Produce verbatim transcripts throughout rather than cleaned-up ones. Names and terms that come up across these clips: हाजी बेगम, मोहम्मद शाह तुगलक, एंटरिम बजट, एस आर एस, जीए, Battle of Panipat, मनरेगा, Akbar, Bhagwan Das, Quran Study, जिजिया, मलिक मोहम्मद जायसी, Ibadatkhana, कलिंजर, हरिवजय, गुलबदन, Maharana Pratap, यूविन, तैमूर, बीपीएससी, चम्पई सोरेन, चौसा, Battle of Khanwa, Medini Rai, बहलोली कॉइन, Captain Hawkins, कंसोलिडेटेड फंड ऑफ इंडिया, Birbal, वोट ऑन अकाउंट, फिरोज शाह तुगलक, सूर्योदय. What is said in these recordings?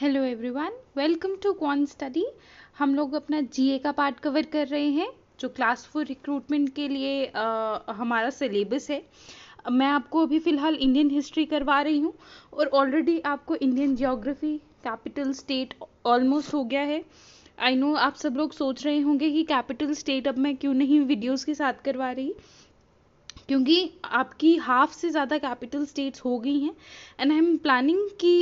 Hello everyone, welcome to Quan study. हम लोग अपना जीए का पार्ट कवर कर रहे हैं जो क्लास फोर रिक्रूटमेंट के लिए आ, हमारा सिलेबस है। मैं आपको अभी फ़िलहाल इंडियन हिस्ट्री करवा रही हूँ और ऑलरेडी आपको Indian geography, capital state almost हो गया है। आई नो आप सब लोग सोच रहे होंगे कि कैपिटल स्टेट अब मैं क्यों नहीं वीडियोज़ के साथ करवा रही, क्योंकि आपकी हाफ से ज़्यादा कैपिटल स्टेट्स हो गई हैं एंड आई एम प्लानिंग कि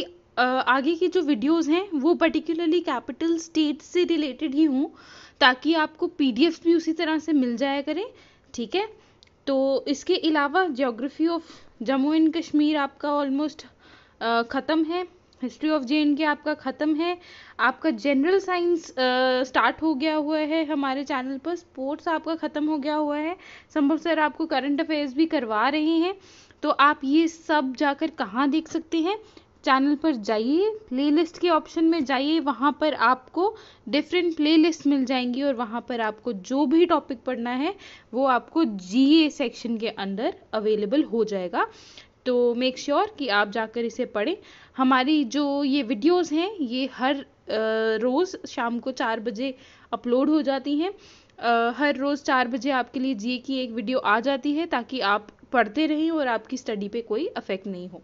आगे की जो वीडियोस हैं वो पर्टिकुलरली कैपिटल स्टेट से रिलेटेड ही हों, ताकि आपको पीडीएफ्स भी उसी तरह से मिल जाया करें। ठीक है, तो इसके अलावा geography of Jammu and Kashmir आपका ऑलमोस्ट ख़त्म है, हिस्ट्री ऑफ जे एंड के आपका ख़त्म है, आपका जनरल साइंस स्टार्ट हो गया हुआ है हमारे चैनल पर, स्पोर्ट्स आपका ख़त्म हो गया हुआ है, संभव सर आपको करंट अफेयर्स भी करवा रहे हैं। तो आप ये सब जाकर कहाँ देख सकते हैं? चैनल पर जाइए, प्लेलिस्ट के ऑप्शन में जाइए, वहाँ पर आपको डिफरेंट प्लेलिस्ट मिल जाएंगी और वहाँ पर आपको जो भी टॉपिक पढ़ना है वो आपको जीए सेक्शन के अंदर अवेलेबल हो जाएगा। तो मेक श्योर कि आप जाकर इसे पढ़ें। हमारी जो ये वीडियोस हैं ये हर रोज़ शाम को चार बजे अपलोड हो जाती हैं। हर रोज़ चार बजे आपके लिए जीए की एक वीडियो आ जाती है, ताकि आप पढ़ते रहें और आपकी स्टडी पे कोई इफेक्ट नहीं हो।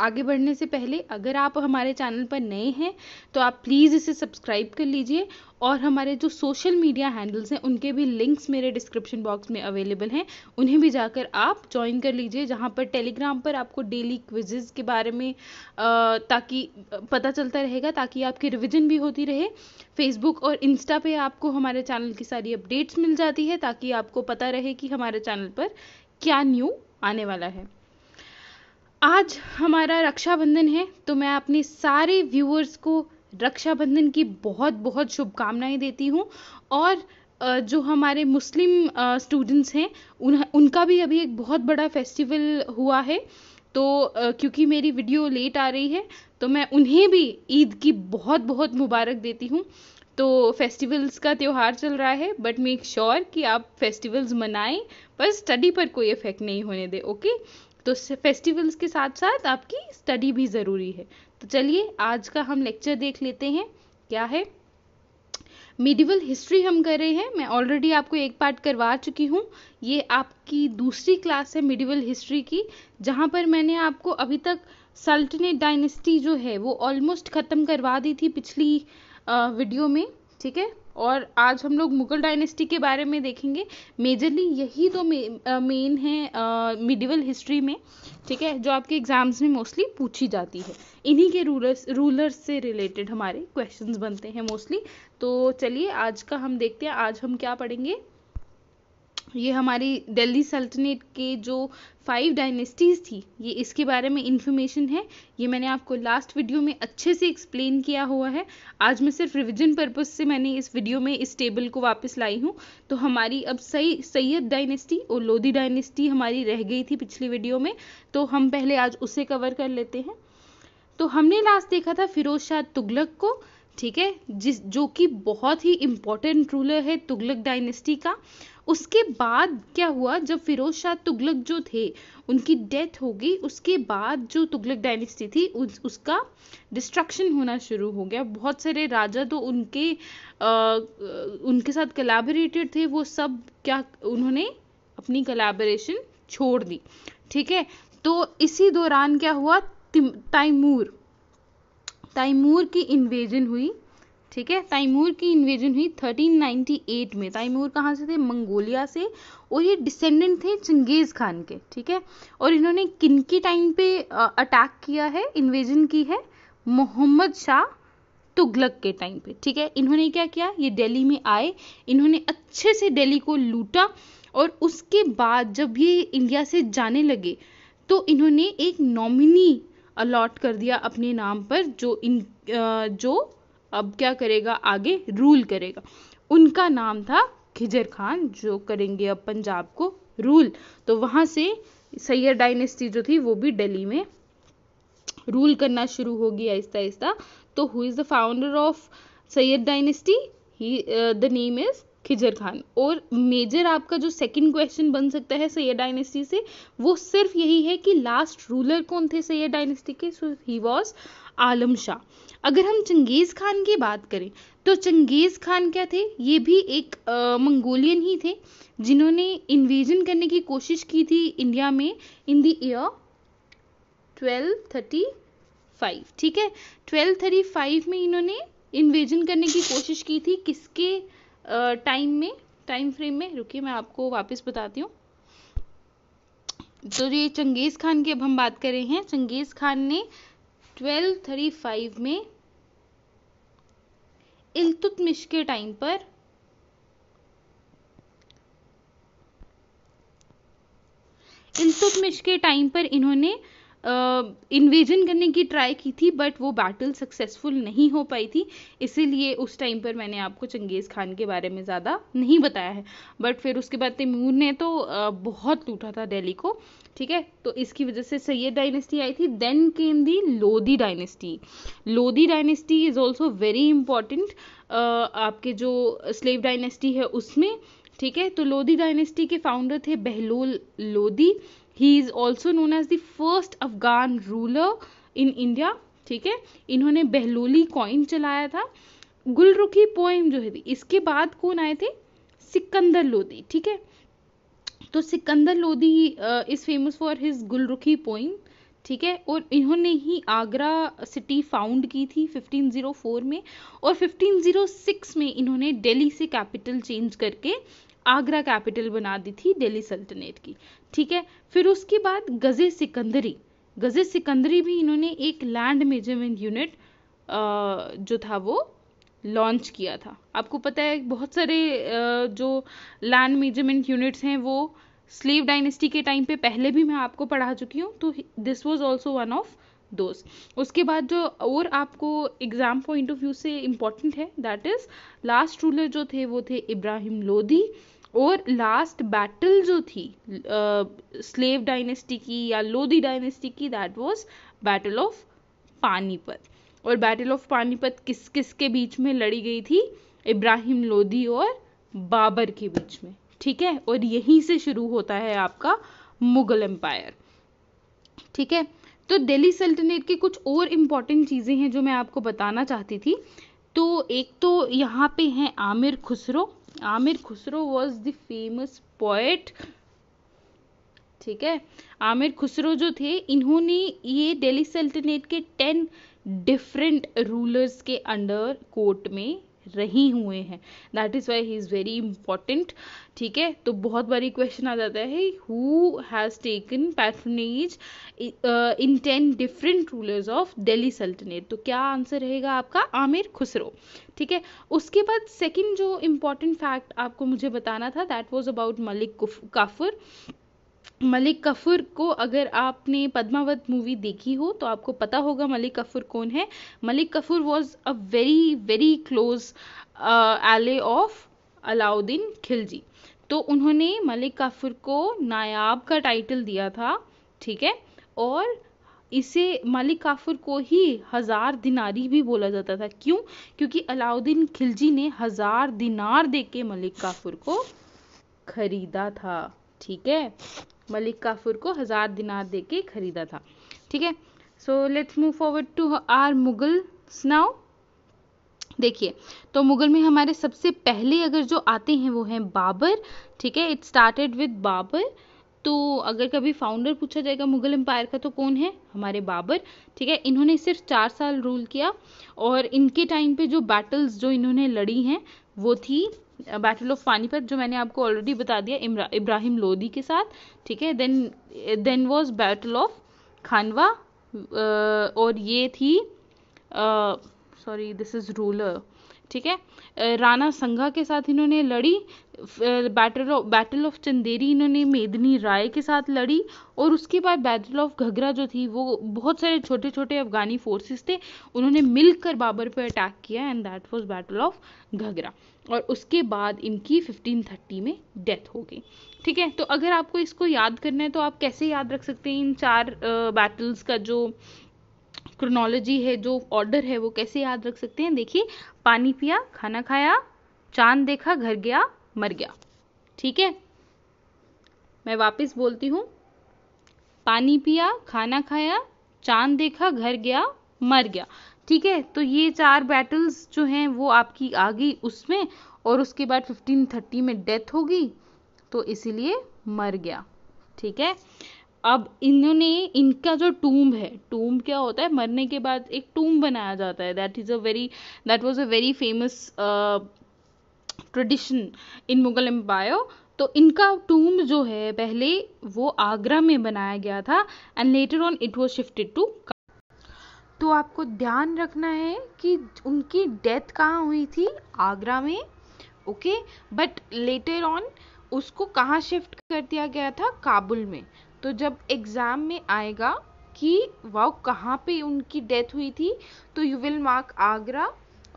आगे बढ़ने से पहले अगर आप हमारे चैनल पर नए हैं तो आप प्लीज़ इसे सब्सक्राइब कर लीजिए, और हमारे जो सोशल मीडिया हैंडल्स हैं उनके भी लिंक्स मेरे डिस्क्रिप्शन बॉक्स में अवेलेबल हैं, उन्हें भी जाकर आप ज्वाइन कर लीजिए। जहां पर टेलीग्राम पर आपको डेली क्विजेज के बारे में आ, ताकि पता चलता रहेगा, ताकि आपकी रिविजन भी होती रहे। फेसबुक और इंस्टा पे आपको हमारे चैनल की सारी अपडेट्स मिल जाती है, ताकि आपको पता रहे कि हमारे चैनल पर क्या न्यू आने वाला है। आज हमारा रक्षाबंधन है, तो मैं अपने सारे व्यूअर्स को रक्षाबंधन की बहुत बहुत शुभकामनाएं देती हूं, और जो हमारे मुस्लिम स्टूडेंट्स हैं उन उनका भी अभी एक बहुत बड़ा फेस्टिवल हुआ है। तो क्योंकि मेरी वीडियो लेट आ रही है तो मैं उन्हें भी ईद की बहुत बहुत मुबारक देती हूं। तो फेस्टिवल्स का त्यौहार चल रहा है, बट मेक श्योर कि आप फेस्टिवल्स मनाएं, पर स्टडी पर कोई इफेक्ट नहीं होने दें। ओके, तो फेस्टिवल्स के साथ साथ आपकी स्टडी भी ज़रूरी है। तो चलिए आज का हम लेक्चर देख लेते हैं। क्या है? मेडिवल हिस्ट्री हम कर रहे हैं। मैं ऑलरेडी आपको एक पार्ट करवा चुकी हूँ, ये आपकी दूसरी क्लास है मेडिवल हिस्ट्री की, जहाँ पर मैंने आपको अभी तक सल्तनत डायनेस्टी जो है वो ऑलमोस्ट ख़त्म करवा दी थी पिछली वीडियो में। ठीक है, और आज हम लोग मुगल डायनेस्टी के बारे में देखेंगे। मेजरली यही दो मेन हैं मिडिवल हिस्ट्री में, ठीक है, जो आपके एग्जाम्स में मोस्टली पूछी जाती है। इन्हीं के रूलर्स रूलर्स से रिलेटेड हमारे क्वेश्चंस बनते हैं मोस्टली। तो चलिए आज का हम देखते हैं, आज हम क्या पढ़ेंगे। ये हमारी दिल्ली सल्तनत के जो फाइव डायनेस्टीज़ थी, ये इसके बारे में इन्फॉर्मेशन है। ये मैंने आपको लास्ट वीडियो में अच्छे से एक्सप्लेन किया हुआ है। आज मैं सिर्फ रिवीजन पर्पस से मैंने इस वीडियो में इस टेबल को वापस लाई हूँ। तो हमारी अब सही सैयद डायनेस्टी और लोधी डायनेस्टी हमारी रह गई थी पिछली वीडियो में, तो हम पहले आज उसे कवर कर लेते हैं। तो हमने लास्ट देखा था फिरोज शाह तुगलक को, ठीक है, जिस जो कि बहुत ही इम्पोर्टेंट रूलर है तुगलक डायनेस्टी का। उसके बाद क्या हुआ, जब फिरोज शाह तुगलक जो थे उनकी डेथ हो गई, उसके बाद जो तुगलक डायनेस्टी थी उस, उसका डिस्ट्रक्शन होना शुरू हो गया। बहुत सारे राजा तो उनके आ, उनके साथ कोलैबोरेटेड थे, वो सब क्या उन्होंने अपनी कोलैबोरेशन छोड़ दी। ठीक है, तो इसी दौरान क्या हुआ, तैमूर तैमूर की इन्वेजन हुई। ठीक है, तैमूर की इन्वेजन हुई तेरह सौ अट्ठानवे में। तैमूर कहाँ से थे? मंगोलिया से, और ये डिसेंडेंट थे चंगेज़ खान के। ठीक है, और इन्होंने किनकी टाइम पे अटैक किया है, इन्वेजन की है? मोहम्मद शाह तुगलक के टाइम पे। ठीक है, इन्होंने क्या किया, ये दिल्ली में आए, इन्होंने अच्छे से दिल्ली को लूटा, और उसके बाद जब ये इंडिया से जाने लगे तो इन्होंने एक नॉमिनी अलॉट कर दिया अपने नाम पर, जो इन जो अब क्या करेगा, आगे रूल करेगा। उनका नाम था खिजर खान, जो करेंगे अब पंजाब को रूल। तो वहाँ से सैयद डायनेस्टी जो थी वो भी दिल्ली में रूल करना शुरू हो गया आहिस्ता आहिस्ता। तो who is the founder of Sayyid dynasty? He the name is Khizr Khan. और मेजर आपका जो सेकंड क्वेश्चन बन सकता है सैयद डायनेस्टी से, वो सिर्फ यही है कि लास्ट रूलर कौन थे सैयद डायनेस्टी के। So he was Alam Shah. अगर हम चंगेज़ खान की बात करें तो चंगेज़ खान क्या थे, ये भी एक आ, मंगोलियन ही थे जिन्होंने इन्वेजन करने की कोशिश की थी इंडिया में in the year twelve thirty five. ठीक है, ट्वेल्व थर्टी फाइव में इन्होंने इन्वेजन करने की कोशिश की थी। किसके टाइम में, टाइम फ्रेम में, रुकिए मैं आपको वापस बताती हूँ। तो ये चंगेज़ खान की अब हम बात कर रहे हैं। चंगेज़ खान ने ट्वेल्व थर्टी फाइव में इल्तुतमिश के टाइम पर इल्तुतमिश के टाइम पर इन्होंने इन्वेजन करने की ट्राई की थी, बट वो बैटल सक्सेसफुल नहीं हो पाई थी। इसीलिए उस टाइम पर मैंने आपको चंगेज़ खान के बारे में ज़्यादा नहीं बताया है। बट फिर उसके बाद तैमूर ने तो बहुत लूटा था दिल्ली को। ठीक है, तो इसकी वजह से सैयद डायनेस्टी आई थी। Then came the Lodi dynasty. Lodi dynasty is also very important आपके जो स्लेव डायनेस्टी है उसमें। ठीक है, तो लोधी डायनेस्टी के फाउंडर थे Bahlol Lodhi. He is also known as the first Afghan ruler in India. ठीक है, इन्होंने बहलोली कॉइन चलाया था। गुलरुखी पोएम जो है इसके बाद कौन आए थे, सिकंदर लोधी। ठीक है, तो Sikandar Lodi is famous for his Gulrukhi poem. ठीक है, और इन्होंने ही आगरा सिटी फाउंड की थी फिफ्टीन ओ फोर में, और फिफ्टीन ओ सिक्स में इन्होंने दिल्ली से कैपिटल चेंज करके आगरा कैपिटल बना दी थी दिल्ली सल्तनत की। ठीक है, फिर उसके बाद गज़े सिकंदरी, गज़े सिकंदरी भी इन्होंने एक लैंड मेजरमेंट यूनिट जो था वो लॉन्च किया था। आपको पता है बहुत सारे जो लैंड मेजरमेंट यूनिट्स हैं वो स्लेव डायनेस्टी के टाइम पे पहले भी मैं आपको पढ़ा चुकी हूँ, तो this was also one of दोस्त। उसके बाद जो और आपको एग्जाम पॉइंट ऑफ व्यू से इम्पॉर्टेंट है दैट इज लास्ट रूलर जो थे वो थे इब्राहिम लोधी, और लास्ट बैटल जो थी स्लेव uh, डायनेस्टी की या लोधी डायनेस्टी की that was battle of Panipat. और बैटल ऑफ पानीपत किस किस के बीच में लड़ी गई थी, इब्राहिम लोधी और बाबर के बीच में। ठीक है, और यहीं से शुरू होता है आपका मुगल एम्पायर। ठीक है, तो दिल्ली सल्तनत की कुछ और इम्पॉर्टेंट चीज़ें हैं जो मैं आपको बताना चाहती थी। तो एक तो यहाँ पे हैं Amir Khusro. Amir Khusro was the famous poet. ठीक है, आमिर खुसरो जो थे इन्होंने ये दिल्ली सल्तनत के टेन डिफरेंट रूलर्स के अंडर कोर्ट में रही हुए हैं, that is why he is very important. ठीक है, तो बहुत बारी क्वेश्चन आ जाता है who has taken patronage in ten different rulers of Delhi सल्तनत, तो क्या आंसर रहेगा आपका, आमिर खुसरो। ठीक है, उसके बाद सेकंड जो इम्पॉर्टेंट फैक्ट आपको मुझे बताना था that was about Malik Kafur. Malik Kafur को अगर आपने पद्मावत मूवी देखी हो तो आपको पता होगा मलिक कफूर कौन है। Malik Kafur was a very very close ally of Alauddin Khilji. तो उन्होंने मलिक कफूर को नायाब का टाइटल दिया था। ठीक है, और इसे मलिक काफूर को ही हज़ार दिनारी भी बोला जाता था। क्यों? क्योंकि अलाउद्दीन खिलजी ने हज़ार दिनार दे के मलिक काफूर को खरीदा था। ठीक है, मलिक काफूर को हजार दिनार देके खरीदा था। ठीक है, so let's move forward to our Mughal now. देखिए, तो मुगल में हमारे सबसे पहले अगर जो आते हैं वो हैं बाबर। ठीक है, इट स्टार्टेड विद बाबर। तो अगर कभी फाउंडर पूछा जाएगा मुगल एम्पायर का तो कौन है, हमारे बाबर। ठीक है, इन्होंने सिर्फ चार साल रूल किया, और इनके टाइम पे जो बैटल्स जो इन्होंने लड़ी हैं वो थी बैटल ऑफ पानीपत जो मैंने आपको ऑलरेडी बता दिया इब्राहिम लोधी के साथ। ठीक है, then then was battle of Khanwa, और ये थी सॉरी दिस इज रूलर। ठीक है, राणा संगा के साथ इन्होंने लड़ी। Battle of battle of Chanderi इन्होंने मेदिनी राय के साथ लड़ी, और उसके बाद बैटल ऑफ घघरा जो थी वो बहुत सारे छोटे छोटे अफगानी फोर्सेस थे, उन्होंने मिलकर बाबर पर अटैक किया and that was battle of Ghaghra. और उसके बाद इनकी फिफ्टीन थर्टी में डेथ हो गई। ठीक है, तो अगर आपको इसको याद करना है तो आप कैसे याद रख सकते हैं इन चार बैटल्स का जो क्रोनोलॉजी है, जो ऑर्डर है, वो कैसे याद रख सकते हैं। देखिए, पानी पिया, खाना खाया, चांद देखा, घर गया, मर गया। ठीक है, मैं वापस बोलती हूँ, पानी पिया, खाना खाया, चांद देखा, घर गया, मर गया। ठीक है, तो ये चार बैटल्स जो हैं वो आपकी आ गई उसमें, और उसके बाद फिफ्टीन थर्टी में डेथ होगी तो इसीलिए मर गया। ठीक है, अब इन्होंने इनका जो टूम्ब है, टूम्ब क्या होता है, मरने के बाद एक टूम्ब बनाया जाता है। That is a very that was a very famous tradition in Mughal empire. तो इनका टूम्ब जो है पहले वो आगरा में बनाया गया था and later on it was shifted to. तो आपको ध्यान रखना है कि उनकी डेथ कहाँ हुई थी, आगरा में, ओके, बट लेटर ऑन उसको कहाँ शिफ्ट कर दिया गया था, काबुल में। तो जब एग्ज़ाम में आएगा कि वाओ कहाँ पे उनकी डेथ हुई थी, तो you will mark Agra,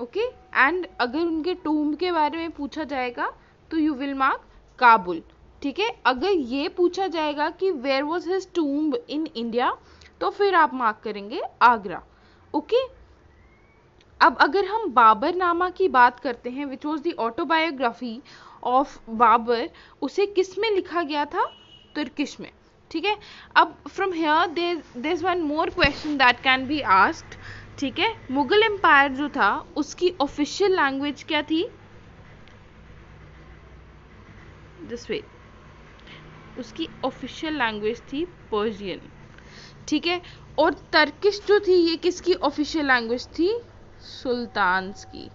okay, and अगर उनके टूम्ब के बारे में पूछा जाएगा तो यू विल मार्क काबुल। ठीक है, अगर ये पूछा जाएगा कि where was his tomb in India, तो फिर आप मार्क करेंगे आगरा, ओके okay? अब अगर हम बाबरनामा की बात करते हैं, which was the autobiography of Babur, उसे किस में लिखा गया था, तुर्किश में। ठीक है, अब from here there there is one more question that can be asked. ठीक है, मुगल एम्पायर जो था उसकी ऑफिशियल लैंग्वेज क्या थी, दिस वे, उसकी ऑफिशियल लैंग्वेज थी पर्शियन। ठीक है, और तर्किश जो थी ये किसकी ऑफिशियल लैंग्वेज थी, सुल्तान्स की,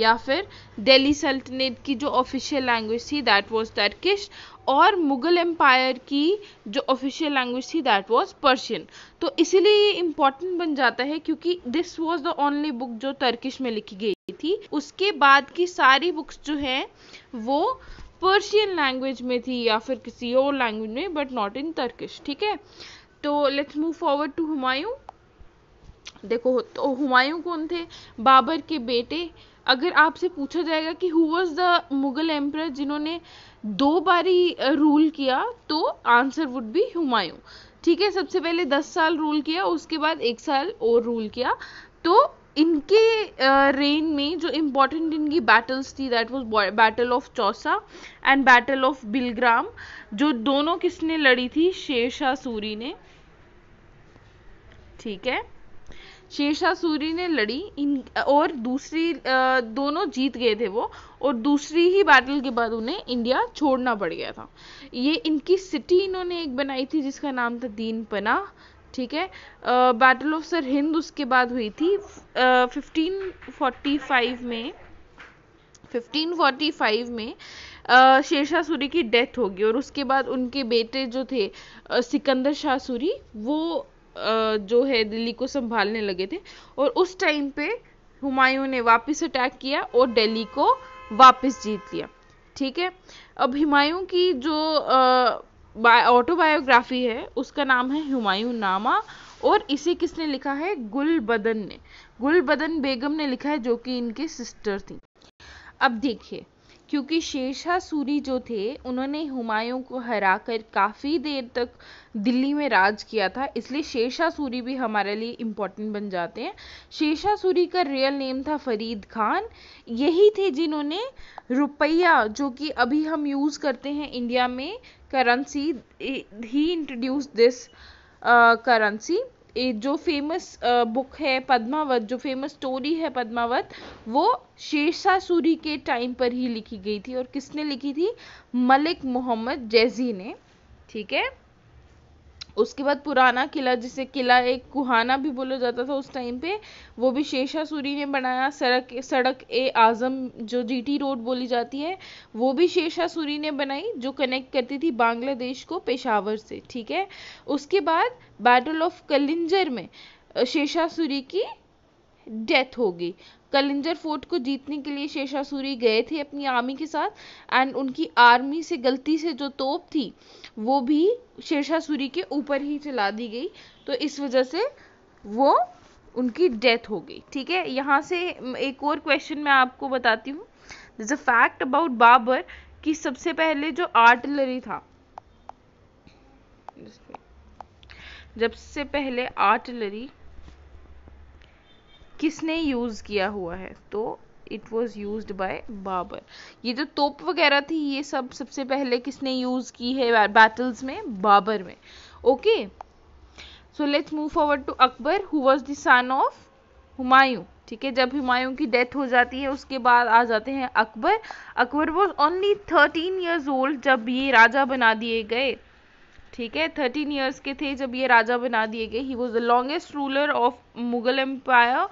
या फिर दिल्ली सल्तनत की जो ऑफिशियल लैंग्वेज थी दैट वाज तर्किश, और मुग़ल एम्पायर की जो ऑफिशियल लैंग्वेज थी दैट वाज पर्शियन। तो इसीलिए ये इम्पॉर्टेंट बन जाता है क्योंकि this was the only book जो तर्किश में लिखी गई थी। उसके बाद की सारी बुक्स जो हैं वो पर्शियन लैंग्वेज में थी या फिर किसी और लैंग्वेज में, बट नॉट इन तर्किश। ठीक है, तो let's move forward to Humayun. देखो, तो हुमायूं कौन थे, बाबर के बेटे। अगर आपसे पूछा जाएगा कि who was the Mughal emperor जिन्होंने दो बारी रूल किया, तो आंसर वुड बी हुमायूं। ठीक है, सबसे पहले दस साल रूल किया, उसके बाद एक साल और रूल किया। तो इनके रेन में जो इम्पोर्टेंट इनकी बैटल्स थी that was battle of चौसा and battle of Bilgram, जो दोनों किसने लड़ी थी, शेर शाह सूरी ने। ठीक है, शेर शाह सूरी ने लड़ी इन, और दूसरी दोनों जीत गए थे वो, और दूसरी ही बैटल के बाद उन्हें इंडिया छोड़ना पड़ गया था। ये इनकी सिटी इन्होंने एक बनाई थी जिसका नाम था दीन पना। ठीक है, बैटल ऑफ सरहिंद उसके बाद हुई थी फिफ्टीन फोर्टी फाइव में। फिफ्टीन फोर्टी फाइव में uh, शेर शाह सूरी की डेथ होगी, और उसके बाद उनके बेटे जो थे uh, सिकंदर शाह सूरी, वो uh, जो है दिल्ली को संभालने लगे थे, और उस टाइम पे हुमायूं ने वापस अटैक किया और दिल्ली को वापस जीत लिया। ठीक है, अब हुमायूं की जो uh, ऑटोबायोग्राफी है उसका नाम है हुमायूं नामा, और इसे किसने लिखा है, गुलबदन ने, गुलबदन बेगम ने लिखा है, जो कि इनके सिस्टर थी। अब देखिए, क्योंकि शेर शाह सूरी जो थे उन्होंने हुमायूं को हराकर काफ़ी देर तक दिल्ली में राज किया था, इसलिए शेर शाह सूरी भी हमारे लिए इम्पोर्टेंट बन जाते हैं। शेर शाह सूरी का रियल नेम था फरीद खान। यही थे जिन्होंने रुपया, जो कि अभी हम यूज़ करते हैं इंडिया में currency, he introduce this currency. जो फेमस बुक है पद्मावत, जो फेमस स्टोरी है पद्मावत, वो शेर शाह सूरी के टाइम पर ही लिखी गई थी, और किसने लिखी थी, मलिक मोहम्मद जैसी ने। ठीक है, उसके बाद पुराना किला, जिसे किला एक कुहाना भी बोला जाता था उस टाइम पे, वो भी शेर शाह सूरी ने बनाया। सड़क सड़क ए आज़म, जो जीटी रोड बोली जाती है, वो भी शेर शाह सूरी ने बनाई, जो कनेक्ट करती थी बांग्लादेश को पेशावर से। ठीक है, उसके बाद बैटल ऑफ कलिंजर में शेर शाह सूरी की डेथ हो गई। कलिंजर फोर्ट को जीतने के लिए शेर शाह सूरी गए थे अपनी आर्मी के साथ, एंड उनकी आर्मी से गलती से जो तोप थी वो भी शेर शाह सूरी के ऊपर ही चला दी गई, तो इस वजह से वो उनकी डेथ हो गई। ठीक है, यहाँ से एक और क्वेश्चन मैं आपको बताती हूँ, this a fact about Babur, कि सबसे पहले जो आर्टिलरी था, जब से पहले आर्टिलरी किसने यूज़ किया हुआ है, तो it was used by Babur. ये जो तोप वगैरह थी ये सब सबसे पहले किसने यूज़ की है, बैटल्स में, बाबर में। Okay, so let's move forward to Akbar, who was the son of Humayun, ठीक है। जब हुमायूं की डेथ हो जाती है उसके बाद आ जाते हैं Akbar. Akbar was only thirteen years old जब ये राजा बना दिए गए, ठीक है। थर्टीन ईयर्स के थे जब ये राजा बना दिए गए। He was the longest ruler of Mughal empire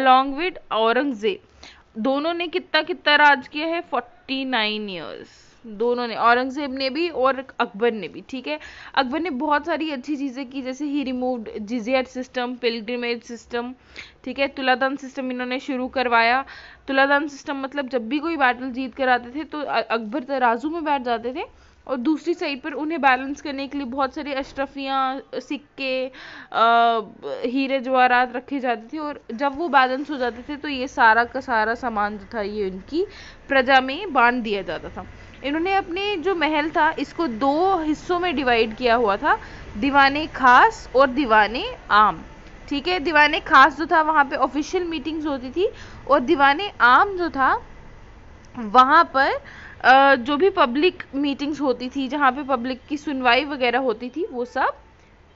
along with Aurangzeb. दोनों ने कितना कितना राज किया है? फोर्टी नाइन ईयर्स दोनों ने, औरंगजेब ने भी और अकबर ने भी, ठीक है। अकबर ने बहुत सारी अच्छी चीज़ें की, जैसे he removed जिजिया system, pilgrimage system, ठीक है। तुलादान सिस्टम इन्होंने शुरू करवाया। तुलादान सिस्टम मतलब जब भी कोई बैटल जीत कर आते थे तो अकबर तराजू में बैठ जाते थे और दूसरी साइड पर उन्हें बैलेंस करने के लिए बहुत सारे अशरफियाँ, सिक्के, हीरे जवाहरात रखे जाते थे और जब वो बैलेंस हो जाते थे तो ये सारा का सारा सामान जो था ये उनकी प्रजा में बांट दिया जाता था। इन्होंने अपने जो महल था इसको दो हिस्सों में डिवाइड किया हुआ था, दीवाने खास और दीवाने आम, ठीक है। दीवाने खास जो था वहाँ पे ऑफिशियल मीटिंग्स होती थी और दीवाने आम जो था वहाँ पर जो भी पब्लिक मीटिंग्स होती थी, जहाँ पे पब्लिक की सुनवाई वगैरह होती थी, वो सब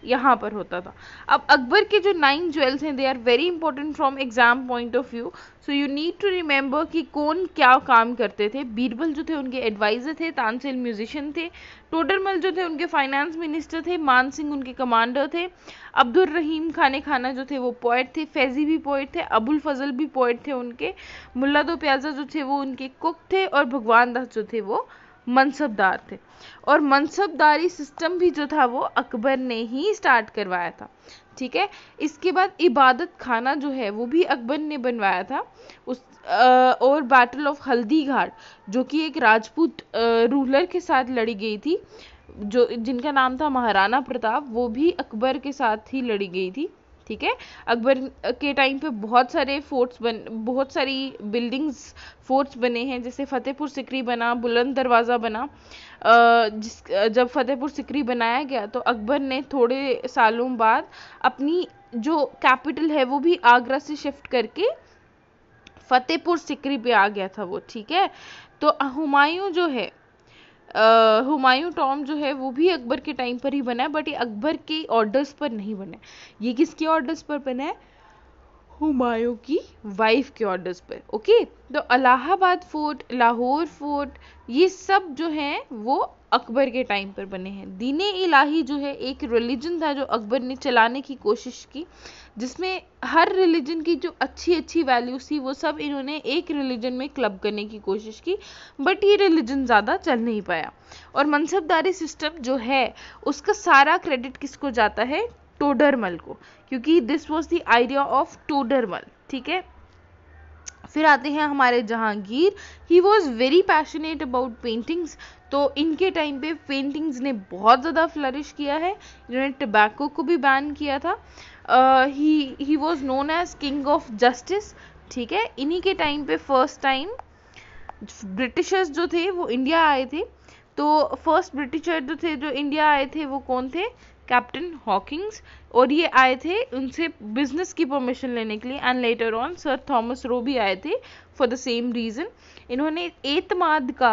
यहाँ पर होता था। अब अकबर के जो नाइन ज्वेल्स हैं they are very important from exam point of view, so you need to remember कि कौन क्या काम करते थे। बीरबल जो थे उनके एडवाइजर थे, तानसेन म्यूजिशियन थे, टोडर मल जो थे उनके फाइनेंस मिनिस्टर थे, मान सिंह उनके कमांडर थे, अब्दुल रहीम खाने खाना जो थे वो पोइट थे, फैजी भी पोइट थे, अबुल फजल भी पोइट थे उनके, मुल्ला दो प्याजा जो थे वो उनके कुक थे और भगवान दास जो थे वो मनसबदार थे। और मनसबदारी सिस्टम भी जो था वो अकबर ने ही स्टार्ट करवाया था, ठीक है। इसके बाद इबादत खाना जो है वो भी अकबर ने बनवाया था उस आ, और बैटल ऑफ हल्दी घाट जो कि एक राजपूत रूलर के साथ लड़ी गई थी जो जिनका नाम था महाराणा प्रताप, वो भी अकबर के साथ ही लड़ी गई थी, ठीक है। अकबर के टाइम पे बहुत सारे फोर्ट्स बन बहुत सारी बिल्डिंग्स फोर्ट्स बने हैं, जैसे फतेहपुर सिकरी बना, बुलंद दरवाज़ा बना। जिस जब फतेहपुर सिकरी बनाया गया तो अकबर ने थोड़े सालों बाद अपनी जो कैपिटल है वो भी आगरा से शिफ्ट करके फतेहपुर सिकरी पे आ गया था वो, ठीक है। तो हुमायूं जो है Uh, हुमायूं टॉम जो है वो भी अकबर के टाइम पर ही बना है, बट ये अकबर के ऑर्डर्स पर नहीं बना है। ये किसके ऑर्डर्स पर बना है? हुमायूं की वाइफ के ऑर्डर्स पर, ओके। तो इलाहाबाद फोर्ट, लाहौर फोर्ट, ये सब जो हैं वो अकबर के टाइम पर बने हैं। दीने इलाही जो है एक रिलीजन था जो अकबर ने चलाने की कोशिश की, जिसमें हर रिलीजन की जो अच्छी अच्छी वैल्यूज थी वो सब इन्होंने एक रिलीजन में क्लब करने की कोशिश की, बट ये रिलीजन ज़्यादा चल नहीं पाया। और मनसबदारी सिस्टम जो है उसका सारा क्रेडिट किसको जाता है? टोडर मल को, क्योंकि this was the idea of Todar Mal, ठीक है। फिर आते हैं हमारे Jahangir. He was very passionate about paintings, तो इनके टाइम पे पेंटिंग्स ने बहुत ज़्यादा फ्लरिश किया है। इन्होंने टबैको को भी बैन किया था। He he was known as king of justice, ठीक है। इन्हीं के टाइम पे फर्स्ट टाइम ब्रिटिशर्स जो थे वो इंडिया आए थे। तो फर्स्ट ब्रिटिशर जो थे जो इंडिया आए थे वो कौन थे? Captain Hawkins. और ये आए थे उनसे बिजनेस की परमिशन लेने के लिए, and later on sir Thomas Roe भी आए थे फॉर द सेम रीज़न। इन्होंने एतमाद का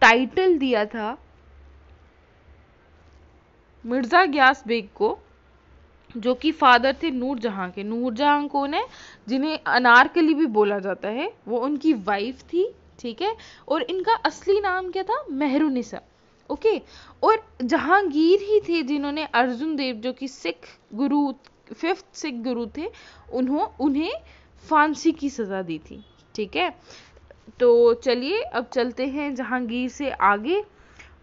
टाइटल दिया था मिर्ज़ा ग्यास बेग को, जो कि फादर थे नूर जहां के। नूर जहां कौन है? जिन्हें अनारकली भी बोला जाता है, वो उनकी वाइफ थी, ठीक है। और इनका असली नाम क्या था? Mehrunnisa, okay okay. और जहांगीर ही थे जिन्होंने अर्जुन देव जो कि सिख गुरु, फिफ्थ सिख गुरु थे, उन्हों उन्हें फांसी की सज़ा दी थी, ठीक है। तो चलिए अब चलते हैं जहांगीर से आगे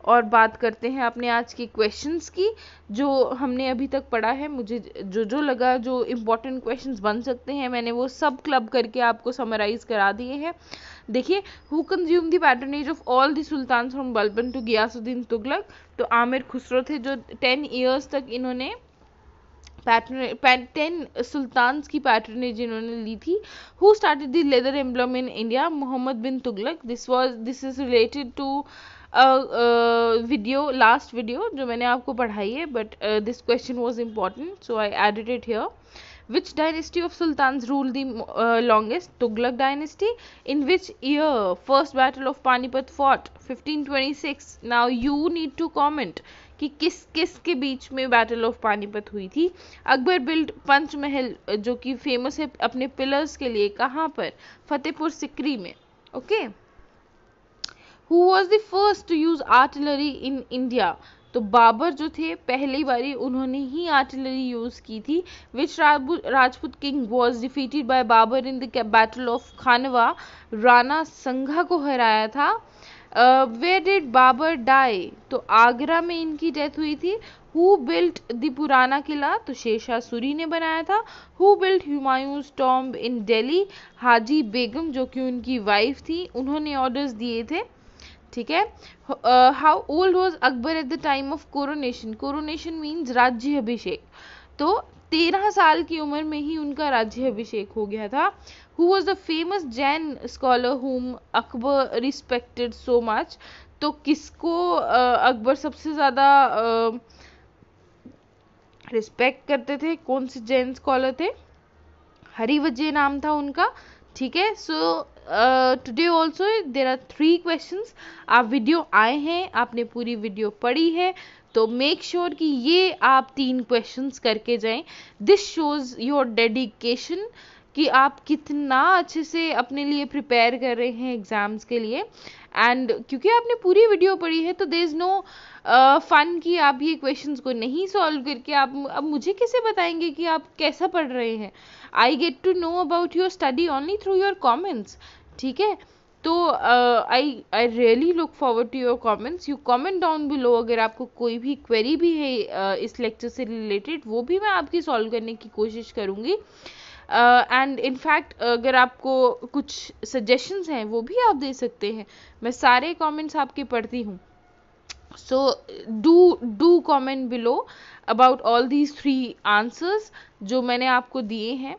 और बात करते हैं अपने आज के क्वेश्चंस की जो हमने अभी तक पढ़ा है। मुझे जो जो लगा जो इम्पोर्टेंट क्वेश्चंस बन सकते हैं मैंने वो सब क्लब करके आपको समराइज़ करा दिए हैं। देखिए, who consume the patronage of all the sultans from Balban to Ghiyasuddin Tughlaq. तो आमिर खुसरो थे जो टेन ईयर्स तक इन्होंने पैटर्न टेन सुल्तान्स की पैटर्नेज इन्होंने ली थी। Who started the leather emblem in India? Mohammad bin Tughlaq. This was this is related to video, last video जो मैंने आपको पढ़ाई है, but this question was important so I added it here. Which dynasty of sultans ruled the uh, longest? Tughlaq dynasty. In which year first battle of Panipat fought? fifteen twenty-six. Now you need to comment कि किस किस के बीच में battle of Panipat हुई थी। Akbar build Panchmahal जो कि famous है अपने पिलर्स के लिए, कहाँ पर? फतेहपुर सिकरी में। Okay, who was the first to use artillery in India? तो बाबर जो थे पहली बारी उन्होंने ही आर्टिलरी यूज की थी। Which Rajput king was defeated by Babur in the battle of Khanwa? Rana Sanga को हराया था। Where did Babur die? तो आगरा में इनकी डेथ हुई थी। हु बिल्ट द पुराना किला? तो शेर शाह सूरी ने बनाया था। Who built Humayun's tomb in Delhi? हाजी बेगम जो कि उनकी वाइफ थी, उन्होंने ऑर्डर्स दिए थे। ठीक है। How old was Akbar at the time of coronation? Coronation means राज्य अभिषेक। तो तेरह साल की उम्र में ही उनका राज्य अभिषेक हो गया था। Who was the famous Jain scholar whom Akbar respected so much? तो किसको अकबर सबसे ज़्यादा रिस्पेक्ट करते थे, कौन से जैन स्कॉलर थे? हरिवजय नाम था उनका। ठीक है। So today also there are three questions. आप वीडियो आए हैं, आपने पूरी वीडियो पढ़ी है, तो मेक श्योर कि ये आप तीन क्वेश्चंस करके जाएं। दिस शोज योर डेडिकेशन कि आप कितना अच्छे से अपने लिए प्रिपेयर कर रहे हैं एग्जाम्स के लिए। एंड क्योंकि आपने पूरी वीडियो पढ़ी है तो देयर इज नो फन कि आप ये क्वेश्चंस को नहीं सॉल्व करके आप अब मुझे कैसे बताएंगे कि आप कैसा पढ़ रहे हैं। I get to know about your study only through your comments. ठीक है। तो I I really look forward to your comments. You comment down below. अगर आपको कोई भी क्वेरी भी है uh, इस लेक्चर से रिलेटेड, वो भी मैं आपकी सॉल्व करने की कोशिश करूँगी। एंड इनफैक्ट अगर आपको कुछ सजेशंस हैं वो भी आप दे सकते हैं। मैं सारे कमेंट्स आपके पढ़ती हूँ। So do do comment below about all these three answers जो मैंने आपको दिए हैं।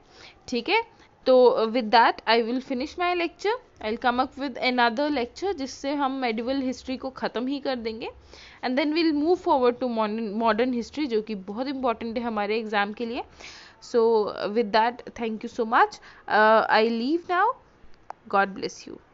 ठीक है। तो with that I will finish my lecture. I will come up with another lecture जिससे हम मेडिवल हिस्ट्री को ख़त्म ही कर देंगे and then will move forward to modern history जो कि बहुत इंपॉर्टेंट है हमारे एग्जाम के लिए। So with that, thank you so much. Uh, I leave now. God bless you.